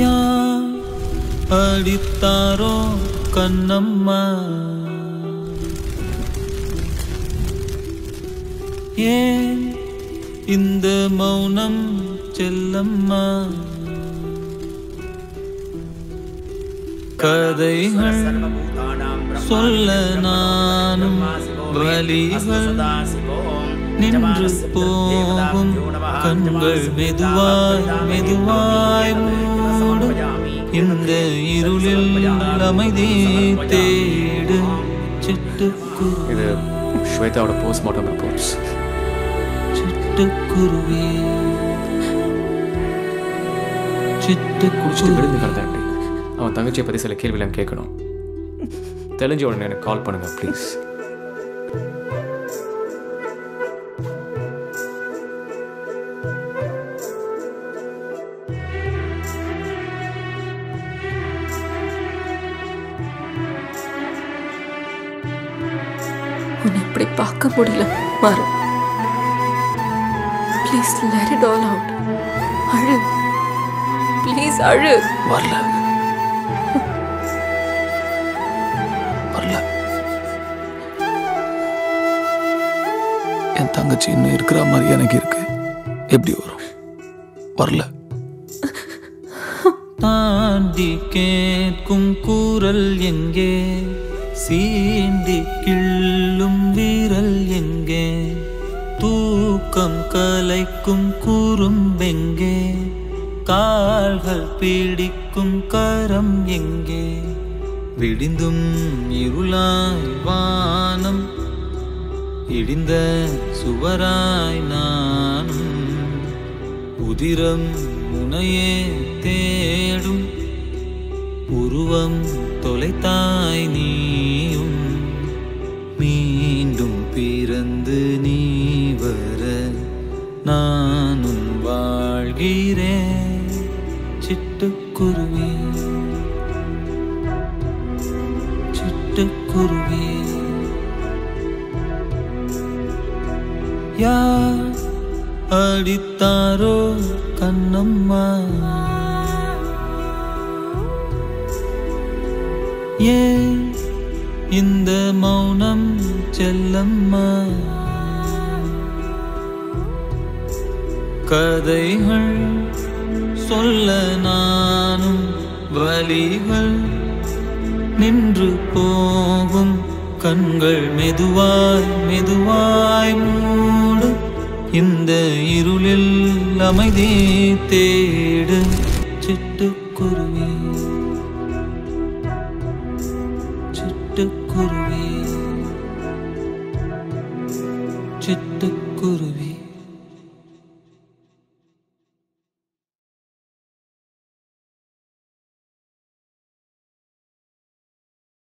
ಯಾರ್ ಅಳಿತಾರೋ ಕನ್ನಮ್ಮ ಏನ್ ಇಂದ ಮೌನಂ ಚೆಲ್ಲಮ್ಮ கதைகள் சொல்ல நானும் வலிகள் நின்று போகும் கண்கள் மெதுவாய் மெதுவாய் மூடும் இந்த இருளில் அமைதி தேடு சிட்டுக்குருவி இது ஸ்வேதாவோட போஸ்ட்மார்ட்டம் ரிப்போர்ட்ஸ் சிட்டுக்குருவி சிட்டுக்குருவி அவன் தங்கச்சியை பற்றி சில கேள்விலாம் கேட்கணும். தெரிஞ்ச உடனே எனக்கு கால் பண்ணுங்க ப்ளீஸ். உன்னை இப்படி பார்க்க முடியல பாரு. Please let it all out. அழு ப்ளீஸ் அழு. வரல என் தங்கச்சி இன்னும் இருக்கிற மாதிரி எனக்கு இருக்கு. எப்படி வரும் வரல தாண்டி கேட்கும் கூரல் எங்கே சீண்டி கிள்ளும் வீரல் எங்கே தூக்கம் கலைக்கும் கூறும்பெங்கே கால்கள் பிடிக்கும் கரம் எங்கே விடிந்தும் இருளாய் வானம் இடிந்த சுவராய் நானும் உதிரம் முனையே தேடும் உருவம் தொலைத்தாய் நீயும் மீண்டும் பிறந்து நீ வர நானும் வாழ்கிறேன் சிட்டுக்குருவி சிட்டுக்குருவி யார் அடித்தாரோ கண்ணம்மா ஏன் இந்த மௌனம் செல்லம்மா கதைகள் சொல்ல நானும் வலிகள் நின்று போகும் கண்கள் மெதுவாய் மெதுவாய் மூடு இந்த இருளில் அமைதி தேடு சிட்டுக்குருவி.